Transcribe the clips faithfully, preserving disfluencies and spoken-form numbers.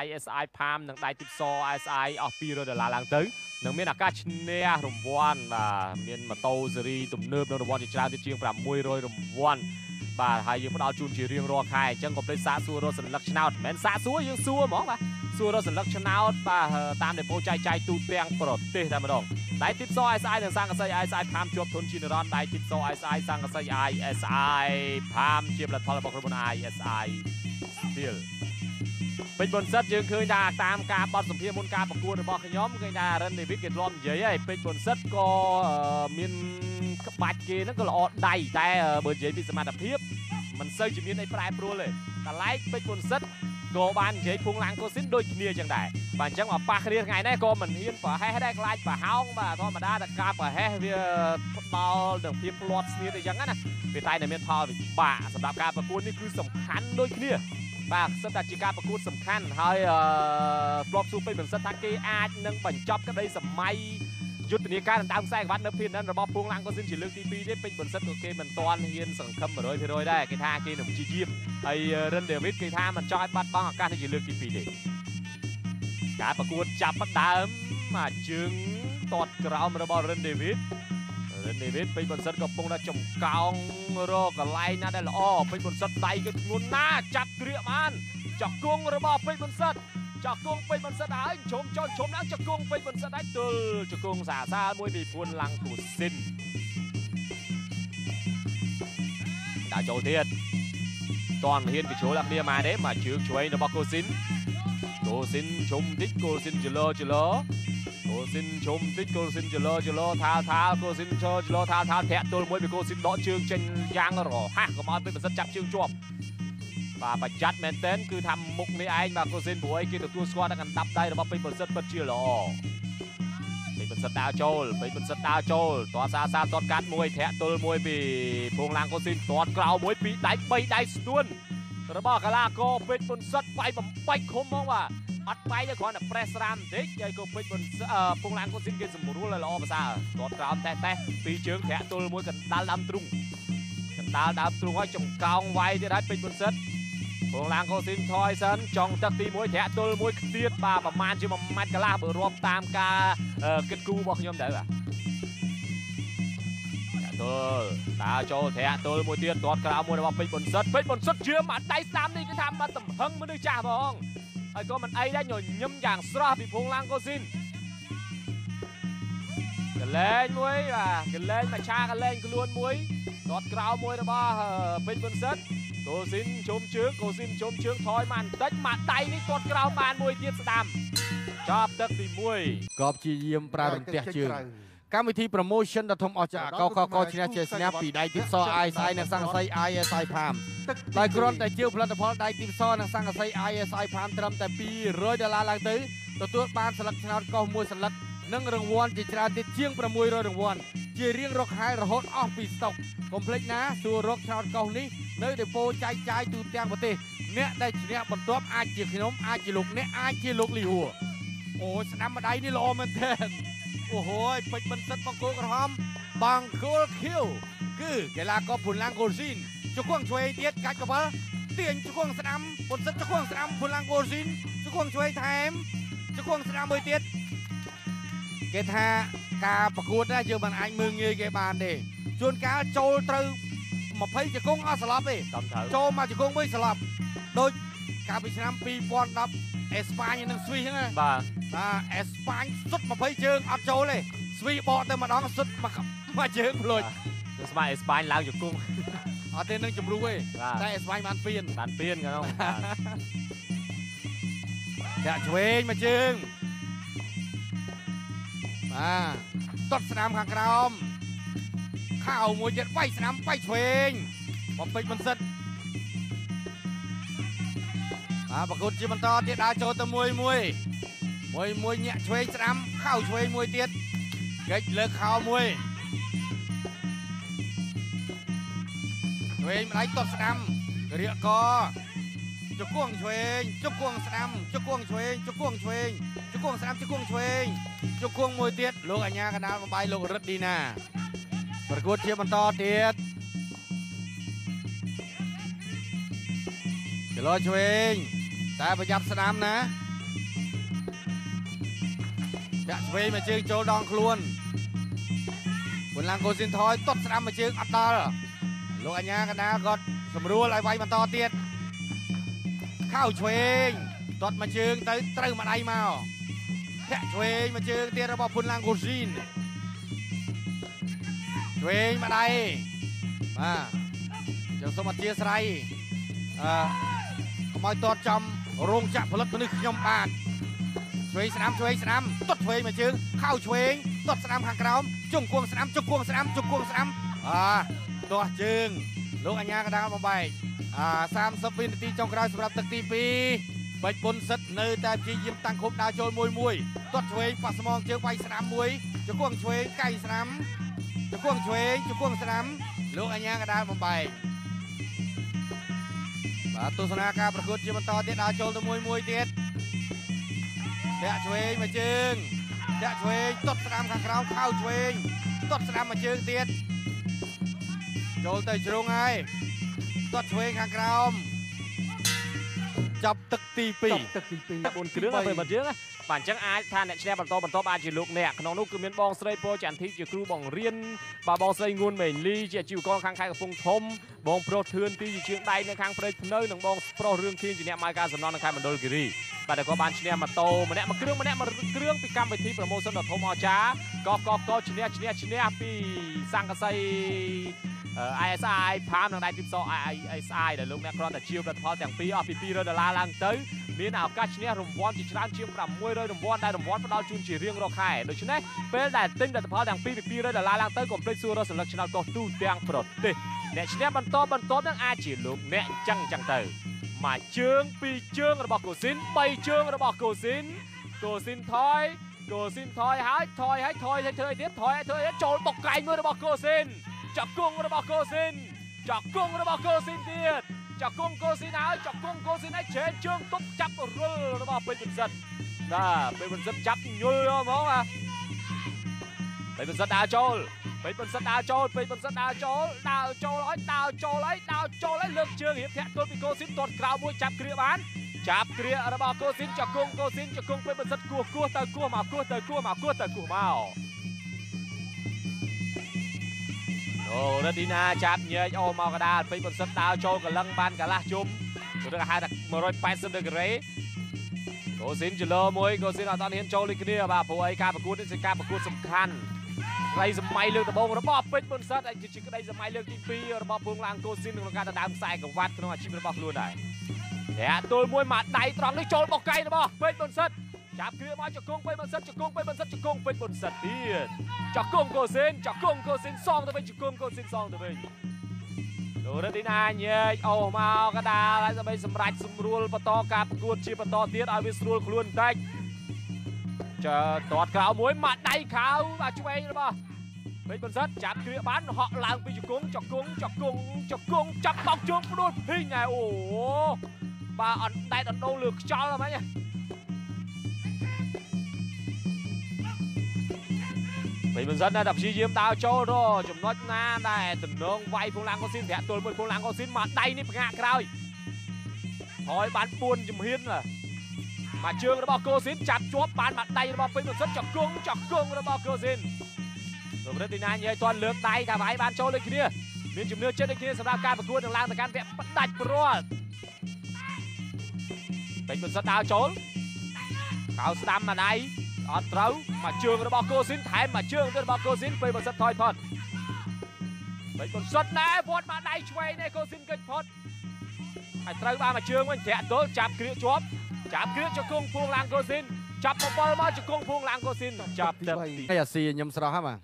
ไอ เอส ไอ Palm นังไดติดซอ ไอ เอส ไอ ออกปีโรดลาลังตึงนังเมียนอากาศเนียรมวันบ่าเมียนมาโตซรีตุ่มเนิบนังรมวันจีจ้าติดเชียงปราบมวยโรยรมวันบ่าไทยยังพวกเราจูนจีเรียงรอใครจังกบเลยซาซัวโรสันลักชนาดแมนซาซัวยังซัวหมอบ่าซัวโรสันลักชนาดบ่าตามเด็กโปรใจใจตูเตียงปลดเตะธรรมดงไดติดซอ ไอ เอส ไอ นังสร้างกษัย ไอ เอส ไอ Palm จวบทุนชินรอนไดติดซอ ไอ เอส ไอ สร้างกษัย ไอ เอส ไอ Palm เชียบหลัดพลบกรบน ไอ เอส ไอ Steelเป็นบนเซตยังเคยด่าตามการบอลสมเพียรมุนการประกวดบอลขย้อมเคยด่าเรนเดวิดเกตลอมเยอะเป็นบนเซตก็มีบาดเกนั่นก็ละอดได้แต่เบอร์เยมีสมาธิเพียบมันเซย์จะมีในปลายปลัวเลยแต่ไลค์เป็นบนเซตก็บานเยพวงหลังก็ซิ้นโดยเนียจังได้บานจังว่าปากเรียกไงได้ก็เหมือนเฮียนฝ่าให้ให้ได้ไลค์ฝ่าเฮาบ่าทอมาได้แต่การฝ่าให้บอลเดือดเพียบลอดเนียได้ยังงั้นนะไปใต้ในเมียนพาวบ่าสำหรับการประกวดนี่คือสำคัญโดยเนียบางสถานการณ์ประกวดสำคัญให้ปลอบสู้ไปเหมือนสถานการณ์อาจนั่งปั่นจับก็ได้สมัยยุติการต่างๆแทรกวัดนับพินนั้นระบบพวงหลังก็สิ้นฉีดเลือกทีปีได้เป็นผลสัตว์โอเคมันตอนเฮียนสังคมมาโดยเพื่อโดยได้กีฬาเกมหนุ่มจีจีบไอเรนเดวิดกีฬามันจอยบัดบังการที่ฉีดเลือกทีปีได้การประกวดจับปัดดำมาจึงตอดกระเอาระบบเรนเดวิดเรนเดวิดเป็นผลสัตว์กับพงษ์ได้จมกองรอกับไล่น่าได้ละอ้อเป็นผลสัตว์ใดก็งุนหน้าจับเรียมันจับกงระบบเป็นผลสัตว์จับกงเป็นผลสัตว์ได้ชมจนชมแล้วจับกงเป็นผลสัตว์ได้ตื่นจับกงสาซามวยมีพูนลังถูสิ้นดาวโจเทียนตอนเฮียนไปโชว์ลักเดียมาเด้มาชื่อช่วยระบบโกสินโกสินชมทิศโกสินเจริญเจริญโกสินชมติดโกสินเจริญเจริญท้าท้าโกสินเจริญเจริญท้าท้าแทะตัวมวยไปโกสินล้อเชิงเชนยางหรอฮักก็มาเป็นแบบสัจจับเชิงจวบมาประจัดแมนเทนคือทำมุกในไอ้มาโกสินบุ้ยกินตัวตัวสควอตกันดับได้แล้วมาเป็นแบบสัจบัดเชี่ยหรอเป็นแบบสัจดาวโจลเป็นแบบสัจดาวโจลตัวซาซาตัวการมวยแทะตัวมวยปีพวงลางโกสินตัวกล่าวมวยปีได้ไปได้ส่วนระบบกาลาโกเป็นแบบสัจไปแบบไปคมมองว่าอัดไปเจ้าของน่ะเพรสรามเด็กยัยก็เป็นบนพวงหลังก็สิ้นเกมสมบูรณ์เลยล่ะภาษาตอดกรามแต่แต่ตีเชิงแขะตัวมวยกันดาลดำตรุงกันดาลดำตรุงไว้จงกองไว้ที่ได้เป็นบนเซตพวงหลังก็สิ้นทอยเซนจงตักตีมวยแขะตัวมวยเตี้ยป่าประมาณชื่อมันมัดกะลาเบอร์รวมตามกาเกิดกูบอกยอมได้ป่ะแขะตัวตาโจแขะตัวมวยเตี้ยตอดกรามมวยว่าเป็นบนเซตเป็นบนเซตเชื่อมันได้สามนี่ก็ทำมาต่ำหังไม่ได้จ่าบ้องไอ้ก็มันไอ้ได้หน่อยย้ำอย่างสระปีพงลังก็สิ้นกันเล่นมวยว่ะกันเล่นมาชากันเล่นกล้วนมวยตอดกราวมวยนะบ้าเป็นบนเซตโกสินชมเชื้อโกสินชมเชื้อถอยมันเด็ดมาไตนี่ตอดกราวมานมวยเดียดตามชอบตักตีมวยกอบจีเยี่ยมปลาเป็นเตี้ยเชื้อการวิธีโปรโมชั่นดัทมอจากกกกชนะเจสเนปปีได้ติดซอไอไซนักสร้างไซไอไซพามได้กรอนแต่เจียวพลัดพอได้ติดซอนักสร้างไซไอไซพามตรำแต่ปีร้อยดอลลาร์หลังตื้อตัวตัวปานสลักชนะก็มวยสลักนั่งรางวัลจิตราติดเชียงประมวยรอยรางวัลเจียเรียงรกหายระหดออกปีสตกคอมเพล็กซ์นะสู่รกชนะก็นี้เนยเดโปใจใจตูเตียงปฏิเนะได้ชนะบนรอบอาจีขนมอาจีลุกเนะอาจีลุกลีหัวโอ้สนามมาได้นี่รอมันแทนโอ้โหเป็นบรรทัดบางโกกระหมบางโกคิวคือเกลากอผุนลังโกซินจุกควงช่วยเดียดกัดกระเพาะเตียนจุกควงสนามบรรทัดจุกควงสนามผุนลังโกซินจุกควงช่วยแถมจุกควงสนามเบยเตียดเกธากาประกวดได้เจอมันไอ้มือเงยเกบานเดชวนกาโจตรึมาเพย์จุกควงอาสลับเดโจมาจุกควงไม่สลับโดยกาไปชนะปีบอลรับเอสปานยังนั่งซุยใช่ไหมบ้าอ่าเอสปานสุดมาเพย์เชิงอัดโจเลยซุยบอลแต่มาดองสุดมามาเชิงเลยเอสปานเอสปานล้างจุกกุ้งอ่าเต้นนั่งจุ่มรู้เว้ยแต่เอสปานมันเปลี่ยนมันเปลี่ยนกันน้องจะช่วยมาเชิงมาตัดสนามข้างกรอมข้าวมวยเจ็ดไว้สนามไว้ช่วยบอลเพย์มันสุดปรากฏจีบันตอเตียดาโจตะมวยมวยมวยมวยเนี่ยช่วยซ้ำเข้าช่วยมวยเตียดเกจเลิกข่าวมวยช่วยไล่ตบซ้ำเรียกกอจุกกวงช่วยจุกกวงซ้ำจุกกวงช่วยจุกกวงช่วยจุกกวงซ้ำจุกกวงช่วยจุกกวงมวยเตียดลูกอัญญาคณะมาใบลูกรัดดีน่าปรากฏจีบันตอเตียดเจริญช่วยแต่ประยับสนามนะ จะเวมาเชื่อโจดองคลวนบนลังโกสินทอยตดสนามมาเชื่ออัตตาโลกอัญญากันนะก็สมรู้อะไรไว้มันต่อเตียนเข้าเชงตดมาเชื่อแต่เติมมาได้มาแค่เชงมาเชื่อเตียนระบบบนลังโกสินเชงมาได้มาเจ้าสมบัติเชื่อใส่ขโมยตัวจำโรงจักรผลิตผนึกยมบาดช่วยสนามช่วยสนามตดช่วยมาเชิงเข้าช่วยตดสนามห่างกระมจุ่มกวงสนามจุ่มกวงสนามจุ่มกวงสนามอ่าตัวเชิงลูกอัญญากระดาษมาใบอ่าสามสิบวินาทีจงกระไรสำหรับตักตีปีไปบนสัตว์เนยแต่จียิมตังคบดาวโจมวยมวยตดช่วยปัสมองเจอไปสนามมวยจุ่มกวงช่วยไก่สนามจุ่มกวงช่วยจุ่มกวงสนามลูกอัญญากระดาษมาใบตัวสนามการประกวดจีบันตอเด็ดดาวโจมวยมวยเด็ดเดะช่วยมาเชิงเดะช่วยตดสนามข้างเราเข้าช่วยตดสนามมาเชิงเตียดโจลเตยชลงไงตดช่วยข้างเราจับตึกตีปีตึกตีปีบนเครื่องอะไรมาเยอะนะป่านจังอาท่านเนี่ยแชร์บอลโตบอลโตอาจิลุกเนี่ยขนมลูกคือเมียนบองสไลโปจันทิจิครูบองเรียนบาบองสไลงูนเหม่งลีเจียจิวกองข้างใครกับฟงทมบองโปรเทือนตีจิเชียงใต้ในข้างเฟรย์เนยหนังบองโปรเรื่องเคียงจีเนี่ยมาการสำนองในข้างมันโดนกรีแต่เด็กก็บานชิเนียมาโตมาเนี่ยมาเครื่องมาเนี่ยมาเครื่องปีกำไปที่ประโมสนดทมอจ้ากอกอกกชิเนียชิเนียชิเนียปีสร้างกระใสไอเอสไอพามทางใดทิปโซไอเอสไอเดี๋ยวลุงเนี่ยครอนแต่ชิวแต่พอแต่งปีออฟปีปีเราเดลาลังเตยมีนาวกัชเนี่ยรวมวอนจิตร้านเชียงปรำมวยเลยรวมวอนได้รวมวอนพระดาวจุนจีเรียงรอไข่โดยชิเนียเป็นแต่ติ้งแต่พอแต่งปีปีปีเราเดลาลังเตยกลมเตยซูเราสำหรับชนะก็ตู้เตียงปลดติเนี่ยชิเนียบรรทบบรรทบนั่งอาจิลุงเนี่ยจังจังเตยมาเชิงปีเชิงระบอกโกสินไปเชิงระบอกโกสินโกสินถอยโกสินถอยหายถอยหายถอยให้เธอเดี๋ยวถอยให้เธอแล้วโจลตกไกลมือระบอกโกสินจับกุ้งระบอกโกสินจับกุ้งระบอกโกสินเดียดจับกุ้งโกสินหายจับกุ้งโกสินให้เชนเชิงตุ๊กจับเรือระบอกเป็นบนสัตว์น่าเป็นบนสัตว์จับยืนมองมาเป็นบนสัตว์ดาวโจลเป็นบนสัตว์ดาวโจลเป็นบนสัตว์ดาวโจลดาวโจลร้อยดาวโจลร้อยดาวโจลร้อยเลือกเชิงเหี้ยแท้ตัวปีโกสินตดกล่าวมวยจับเกลียบ้านจับเกลียระบอกโกสินจับกุ้งโกสินจับกุ้งเป็นบนสัตว์กลัวกลัวตะกลัวหมากกลัวตะกลัวหมากกลัวตะกลัวเมาโอ้ระดีนาจับเยอะโอ้มากระดาษไปบนสัตว์ดาวโจกับลังบานกับลาจุ่มตัวเด็กหายจากมารอยไปสัตว์เด็กเร่โกสินจะเล่ามวยโกสินเอาตอนเห็นโจลิกเนี่ยบ่าผู้ไอ้การประกวดนี่เป็นการประกวดสำคัญไรสมัยเลือกตะบงระบอบเป็นบนสัตว์ไอ้จิ๊กก็ได้สมัยเลือกที่ปีระบอบพวงลางโกสินของการตะดามใส่กับวัดขนมอาชีพระบอบรู้ได้เนี่ยตัวมวยหมัดใดตรองด้วยโจบอกไก่ระบอบเป็นบนสัตว์จับเกลือมาจับกุ้งเป็นบนสัตว์จับกุ้งเป็นบนสัตว์จับกุ้งเป็นบนสัตว์ที่จับกุ้งโกสินจับกุ้งโกสินซองตะเวนจับกุ้งโกสินซองตะเวนดูเรื่องที่น่าเยอะโอ้มากระดาษไรสมัยสำรัดสมรูลประตอการประกวดชีประตอเตี้ยอาวิสรูลคลุนแตกจะตอดข่าวมวยหมัดใดข่าวมาช่วยระบอบเป็นบนสัตว์จับเกลือบ้านเหาะลางไปจับกุ้งจับกุ้งจับกุ้งจับกุ้งจับปอกจุ่มรูดพี่ไงโอ้บ้าอันใดอันโดนเลือกจ้าแล้วไหมเป็นบนสัตว์นะดับชีเยี่ยมดาวโจโร่จุ่มน็อตหน้าได้ตุ่มน้องไวพวงลังก็สิ้นแถวตัวบนพวงลังก็สิ้นมาได้นี่เป็นงากรายถอยบ้านปูนจุ่มหินล่ะมาเชิงระบอกโกสินจับจ้วบบ้านมาได้ระบอกเป็นบนสัตว์จับกุ้งจับกุ้งระบอกโกสินตัวเรตินาเยยตอนเลือกได้ถ้าไว้บ้านโจเลยคือเนี่ยมีจุ่มเนื้อเช็ดเลยคือเนี่ยสำหรับการประกวดต่างๆแต่การแตะตัดปลอดเป็นบนสัตว์ดาวโจลข่าวสตัมมาได้ออดเรามาเชิงระบอกโกสินแถมมาเชิงระบอกโกสินไปบนสัตว์ถอยพอดไปบนสัตว์นะวอดมาได้ช่วยในโกสินเกิดพอดไอ้เราบ้ามาเชิงมันแฉะโดนจับเกลียวจบจับเกลียวจะคงพวงลางโกสินจับบอลมาจะคงพวงลางโกสินจับแต่ตีไอ้ยาซียมสระห้ามา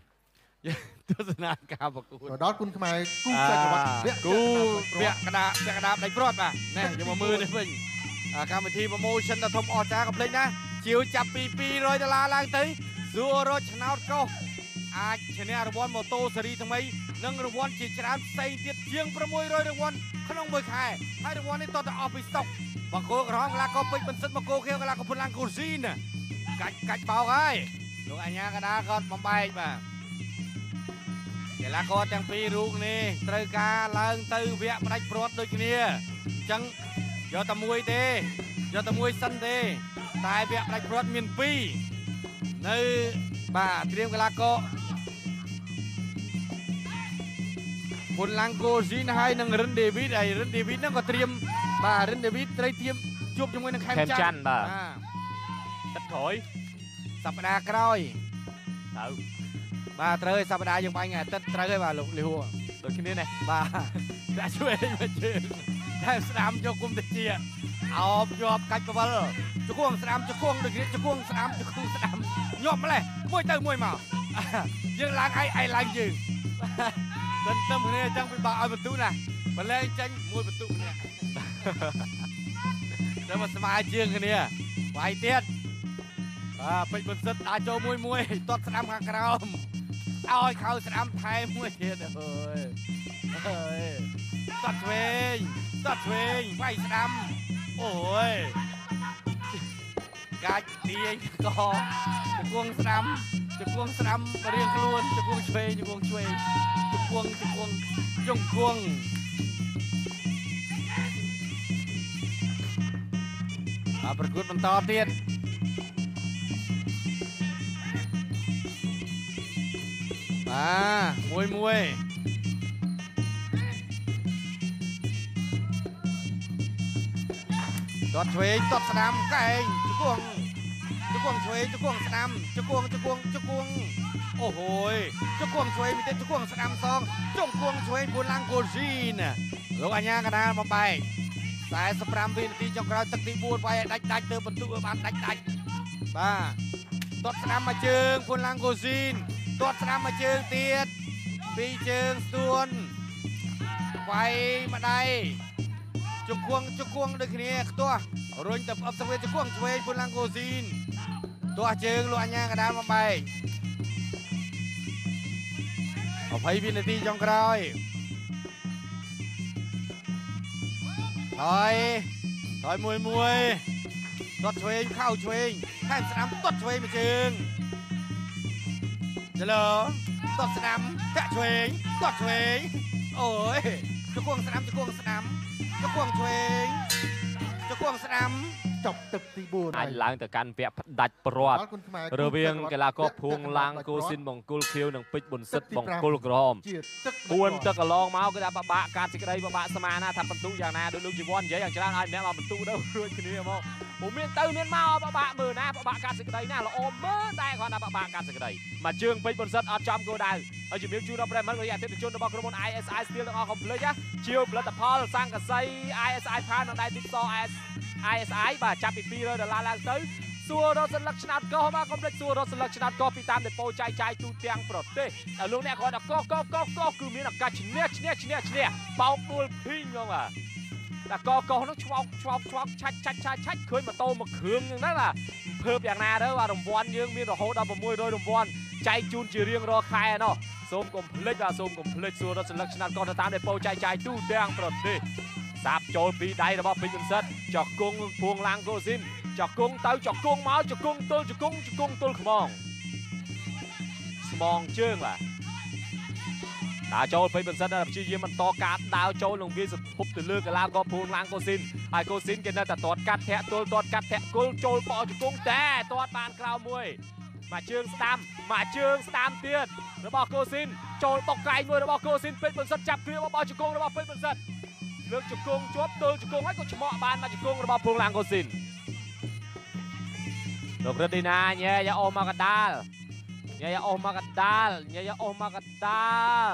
ตัวสนามการประกวดดอทคุณทำไมกู้ใส่กระดาษกู้เบี้ยกระดาษเบี้ยกระดาษในปลอดป่ะแน่อย่ามามือเลยเพิ่งการพิธีประมูลชนธรรมอจ้ากับเลยนะจิวจับปีปีร้อยดอลลาร์ล้างตีซูโรชนาดก็อาชนะรางวัลมอโตสรีทำไมนั่งรางวัลจีจามใส่เตียดเชียงประมวยร้อยรางวัลขนมเบยไข่ให้รางวัลในตอนจะออกไปตกบังโกร้องลาก็ไปเป็นสัตว์บังโกเขียวลาก็พลังกูซีนกัดกัดเบาไงลูกอัญญากระดาษก็มาไปมาเดี๋ยวลาก็จังปีรุ่งนี่ตรึกาล้างตื้อเวียบไรโปรดโดยเนี้ยจังยอดตะมวยเต giờ tao mua sân thế, tại việc đại phật miền Pì, nơi bà tiêm cái lá cọ, một làng cô xin hai nàng rừng David này rừng David nó có tiêm, bà rừng David đây tiêm chụp cho mày nàng khem chăn bà, tách khỏi, sập đá còi, bà trời sập đá dùng bay ngày tách trời bà lục liu, rồi cái này bà đãช่วยมาเจอได้สนามโยกุมตะเจียเอาโยบกัดกบลจุกวงสนามจุกวงดึกนี้จุกวงสนามจุกวงสนามยอบมาเลยมวยเตะมวยมายังล้างไอไอล้างยืนเติมเติมเนี่ยจังเป็นบ่าวประตูนะมาเลยจังมวยประตูเนี่ยแต่มาสมัยเชียงกันเนี่ยไหวเตี้ยเป็นคนสุดอาโจมวยมวยตอดสนามข้างเราเอาไอเขาสนามไทยมวยเทียนเลยตัดเวงตัดเวงไหวสนามโอ้ยการเตียงก็จะกวงสนามจะกวงสนามมาเรียงกลวนจะกวงเฉยจะกวงเฉยจะกวงจะกวงยงกวงมาประกวดมันต่อเตียนมามวยมวยตอดเฉยตอดสนามไก่จุกวงจุกวงเฉยจุกวงสนามจุกวงจุกวงจุกวงโอ้โหจุกวงเฉยมีแต่จุกวงสนามซองจุกวงเฉยบุญลังโกจีนลงอัญญากระดานมาไปสายสปรามวินตีจงกราวตักตีบูนไปได้ได้เติมประตูบ้านได้ได้บ้าตอดสนามมาเจิงบุญลังโกจีนตอดสนามมาเจิงเตียดปีเจิงส่วนไปมาได้จุกวงจุกวงเด็กนี้ตัวรุนแต่อับสเวจุกวงสเวบุญลังโกซีนตัวเจิงล้วนย่างกระดานมาไปเอาไปวินาทีจงกรอยถอยถอยมวยมวยตัดสเวเข้าสเวแทนสนามตัดสเวมาเจิงเจริญตัดสนามแทะสเวตัดสเวโอ้ยจุกวงสนามจุกวงสนามจะกวงเฉยจะกวงสนามจบตึกตีบูนอันล้างแต่การเปียกดัดปลอดเรือเบียงกีฬาก็พุงล้างกูซินบังกุลคิวหนังปิดบนซึดบังกุลกรอมกวนตะกะลองเมาส์กระดาบะบะการสิกระไรบะบะสมานะทำประตูอย่างน่าดูลูกจีวอนเยอะอย่างชนะไอ้เนี่ยมาประตูเด้อด้วยคืนนี้เมาส์ผมเมียนเตอร์เมียนเมาส์บะบะมือนะบะบะการสิกระไรน่าเราอมเมื่อแต่ก่อนนะบะบะการสิกระไรมาเชื่องปิดบนซึดอัดจอมกูได้อาจิมิวจูนับแรงมันเลยอยากเต้นจูนดับบอลกระมวลไอเอสไอสตีลต้องเอาคอมเลยจ้ะชิลและแต่พอสร้างกระไซไอเอสไอพานังได้ติดต่อไอเอสไอเอสไอบ่าจับอีกปีเลยเดี๋ยวลาลางตื้อสัวรถสลักชนะก็มาคอมเลยสัวรถสลักชนะก็ปีตามเด็กโปใจใจตูเตียงปลดเต้แต่ลุงเนี่ยคอยดับก็ก็ก็ก็คือมีนักการชนะชนะชนะชนะเป่าตัวพิ้งลงอ่ะแต่ก็ก็ต้องชวบชวบชวบชัดชัดชัดชัดเคยมาโตมาเคืองอย่างนั้นล่ะเพิ่มอย่างน่าด้วยว่าดมบอลยืงมีดอกโหดดับบมวยโดยดมบอลใจจูนจีเรียงรอใครเนาะสมกลมเพลิดว่าสมกลมเพลิดสัวรถสลักชนะก็ตามเด็กโปใจใจตูเตียงปลดเต้สาบโจปีได้ระบบปีกันเสร็จจอกกุ้งพวงลางโกซินจอกกุ้งเต้าจอกกุ้งเมาจอกกุ้งตัวจอกกุ้งจอกกุ้งตัวขมองสมองเชื่องว่ะดาวโจปีกันเสร็จระดับชี้ยิ้มมันต่อการดาวโจลงบีสุดพุบตื่นเลือกกันแล้วก็พวงลางโกซินไอโกซินกันนะแต่ตอดกัดแทะตัวตอดกัดแทะกุ้งโจปอจอกกุ้งแต่ตอดปานคราวมวยมาเชื่องสตามมาเชื่องสตามเตี้ยระบบโกซินโจปอกไก่มวยระบบโกซินปีกันเสร็จจับเรือระบบจอกกุ้งระบบปีกันเสร็จเลือกจุกงจวบตัวจุกงให้กูชมบ้านมาจุกงระบบพวงลางโกสินดอกระดินาเนี่ยอย่าออกมากระดาลเนี่ยอย่าออกมากระดาลเนี่ยอย่าออกมากระดาล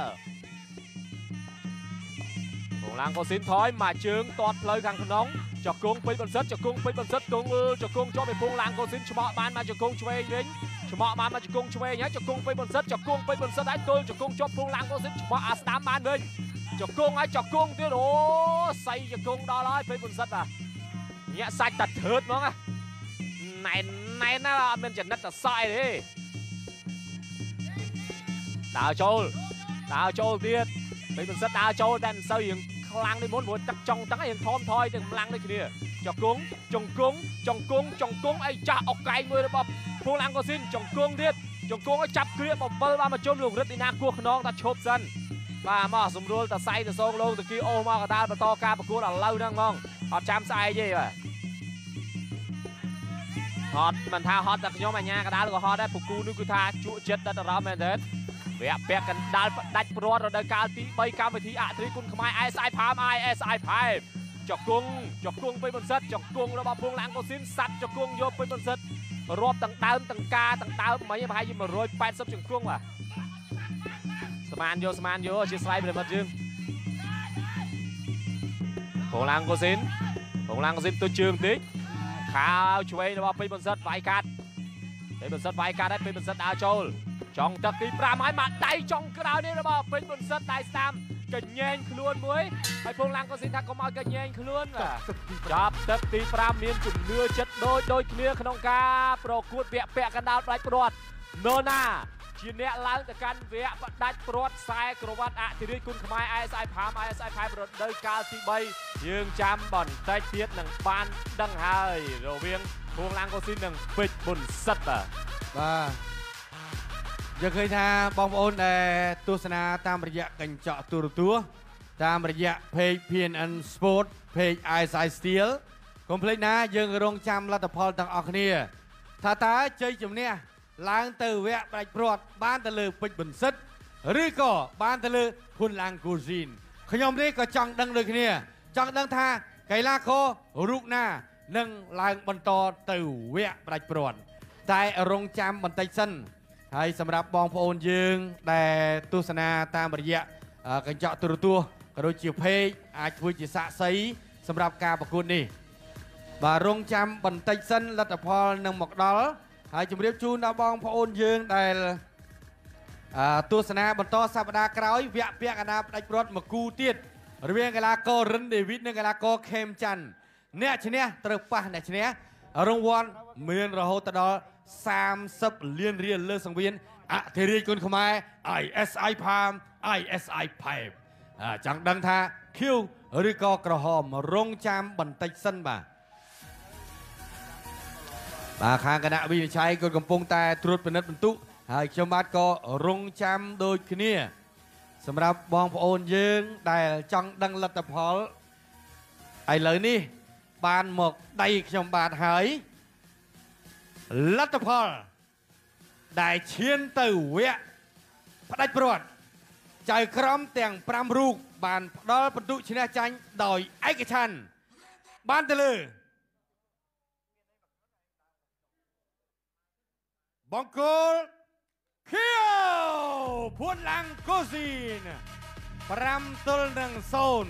พวงลางโกสินถอยมาเชิงตอดเลยกลางขนมจุกงไปบนเซตจุกงไปบนเซตจุกงจุกงจวบไปพวงลางโกสินชมบ้านมาจุกงช่วยยิงชมบ้านมาจุกงช่วยเนี่ยจุกงไปบนเซตจุกงไปบนเซตได้ตัวจุกงจวบพวงลางโกสินชมอาสตามบ้านเลยจอกกงไอ้จอกกงเดี๋ยวโอ้ใส่จอกกงดอลอยไปบนสัตว์อ่ะเนี่ยใส่ตัดเถิดมั้งอ่ะไหนไหนน่ามันจะนัดจะใส่ดิดาวโจลดาวโจลเดียดไปบนสัตว์ดาวโจลดันใส่อย่างคลางในม้วนหัวตักจองตั้งอย่างทอมทอยอย่างพลังในคืนนี้จอกกงจอกกงจอกกงจอกกงไอ้จ่าออกไกลมือระบบพลังก็สิ้นจอกกงเดียดจอกกงไอ้จับเคลียร์บอลบอลมาโจมลูกฤทธิ์น่ากลัวขนองตาชกสันมาหม้อสมรูลแต่ใส่แต่ทรงลงตะกี้โอมากระดานประตอการประกวดเราเล่านั่งมองออกจามใส่ยี่ไป ฮอตมันท่าฮอตจากโยมไอ้เนี่ยกระดาษก็ฮอตได้ผูกกูนึกกูท่าจุเจ็ดตัดเราแมนเดนเบียเบียกันดันดันโปรดเราเดินการตีใบกำไปทีอ่ะทีคุณขมายไอสายพามไอไอสายพายจอกกุ้งจอกกุ้งไปบนเซตจอกกุ้งเราบอกพวงหลังก็สิ้นสัตว์จอกกุ้งโยบไปบนเซตรอบต่างตามต่างกาต่างตามไม่ยังพายยิ่งมาโรยแปดซับจอกกุ้งว่ะสมานโยสมานโยเชียร์ไซด์ไปเลยมาจึงพวงหลังก็สิ้นพวงหลังก็สิ้นตัวจึงติ๊กข้าวช่วยเราไปบนเซตไวกัดไปบนเซตไวกัดได้ไปบนเซตอาโจลจ้องตะกี้ปลาไม้มาไต่จ้องกระดาษนี่เราบอกเป็นบนเซตไต่สามกระเย็นขลุ่นมวยไอพวงหลังก็สิ้นทักก็มากระเย็นขลุ่นว่ะจับตะกี้ปลาเมียนจุ่มเนื้อเช็ดโดยโดยเคลียร์ขนมกาโปรกูดเปะเปะกันดาวปลายปลอดโนนาชีเนลล้างแต่การเวียบดัดโปรดสายกระวัดอะทีนี้คุณขมายไอสายพามไอสายพายโปรดโดยการที่ใบยืงจำบ่อนใต้เทียดหนังปานดังไฮโรเวียงพวงหลังก็สิ้นหนังปิดบนสัตว์บ้าจะเคยทำบอมโอนในตุสนาตามระยะกันเจาะตัวตัวตามระยะเพย์เพียนอันสปอร์ตเพย์ไอสายสตีลคอมเพล็กซ์นะยืงกระรงจำรัตพลต่างออกเนี่ยท่าตาเจยจุ่มเนี่ยล้างเตอร์เวะไปปลอดบ้านตะลือปิดบนซึดหรือก็บ้านตะลือพุ่นลางกูจีนขยมนี้ก็จังดังเลยเนี่ยจังดังท่าไก่ลาโครุกหน้าหนึ่งลางบนตอเตอร์เวะไปปลอดใจรงจำบนไตซันให้สำหรับบองพระโอนยืงแต่ตุสนาตามบริยะกันเจาะตัวตัวกระโดดจีเพย์อาจคุยจีสะใสสำหรับการประกวดนี้บารงจำบนไตซันรัตพลหนึ่งหมกดอลหายจุ่มเรียบจูนดาวบองพระโอนยืงได้ตัวสนาบนโต๊ะสัปดาห์กลางวิเวียเปียกันนะได้รถมากูเตี้ยเรียงกันละก็รันเดวิดเนี่ยกันละก็เข้มจันเนี่ยชนะตระป่าเนี่ยชนะรางวัลเมียนเราตะดอสามสิบเลียนเรียนเลือดสังเวียนอะเทรีกุลขมาย ไอ เอส ไอ พาม ไอ เอส ไอ ไพม์จังดังท่าคิวหรือก็กระหอบรงจามบันไตเซนบ่ามาค้างคณะวินิจฉัยกฎกำปงแต่ตรวจเป็นนัดบรรทุกหากชาวบ้านก็รงจำโดยคืนนี้สำหรับบองพระโอนยืงได้จังดังรัตพลไอ้เหล่านี้บานหมกได้ชาวบ้านหายรัตพลได้เชียนเต๋อเวะพระได้โปรดใจคร่อมแต่งปรามรูกบานดอลบรรทุกชนะจังโดยไอ้กระชันบานตะลือบองโกลเขียวพุ่นหลังกูซีนปรำตุลหนึ่งโซน